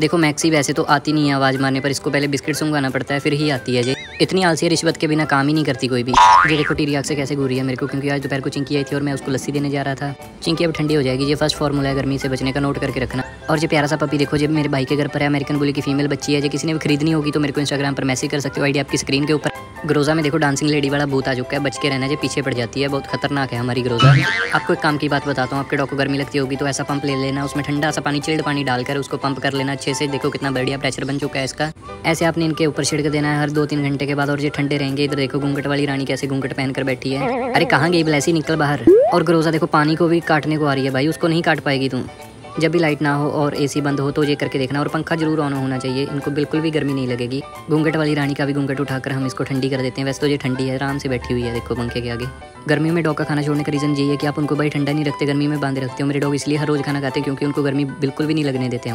देखो मैक्सी वैसे तो आती नहीं है आवाज़ मारने, पर इसको पहले बिस्किट सूंघाना पड़ता है फिर ही आती है। जे इतनी आलसी रिश्वत के बिना काम ही नहीं करती कोई भी। ये देखो टीरी आग से कैसे घूरी है मेरे को, क्योंकि आज दोपहर को चिंकी आई थी और मैं उसको लस्सी देने जा रहा था। चिंकी अब ठंडी हो जाएगी, ये फर्स्ट फॉर्मूला है गर्मी से बचने का, नोट करके रखना। और ये प्यारा सा पपी देखो, जब मेरे भाई के घर पर है, अमेरिकन बुली की फीमेल बच्ची है। जो किसी ने भी खरीदनी होगी तो मेरे को इंस्टाग्राम पर मैसेज कर सकते हो, आईडी आपकी स्क्रीन के ऊपर। ग्रोजा में देखो डांसिंग लेडी वाला भूत आ चुका है, बच के रहना, जो पीछे पड़ जाती है, बहुत खतरनाक है हमारी ग्रोजा। आपको एक काम की बात बताता हूँ, आपके डॉग को गर्मी लगती होगी तो ऐसा पंप ले लेना, उसमें ठंडा सा पानी चिल्ड पानी डालकर उसको पंप कर लेना अच्छे से। देखो कितना बढ़िया प्रेशर बन चुका है इसका। ऐसे आपने इनके ऊपर छिड़क देना है हर 2-3 घंटे के बाद और ये ठंडे रहेंगे। इधर देखो घूंघट वाली रानी कैसे घूंघट पहनकर बैठी है, अरे कहाँ गई ब्लैसी, निकल बाहर। और ग्रोजा देखो पानी को भी काटने को आ रही है, भाई उसको नहीं काट पाएगी तुम। जब भी लाइट ना हो और एसी बंद हो तो ये करके देखना, और पंखा जरूर ऑन होना चाहिए, इनको बिल्कुल भी गर्मी नहीं लगेगी। घूंघट वाली रानी का भी घूंघट उठाकर हम इसको ठंडी कर देते हैं। वैसे तो ये ठंडी है, आराम से बैठी हुई है देखो पंखे के आगे। गर्मी में डॉग का खाना छोड़ने का रीज़न यही है कि आप उनको भाई ठंडा नहीं रखते, गर्मी में बांधे रखते हो। मेरे डॉग इसलिए हर रोज़ खाना खाते हैं क्योंकि उनको गर्मी बिल्कुल भी नहीं लगने देते।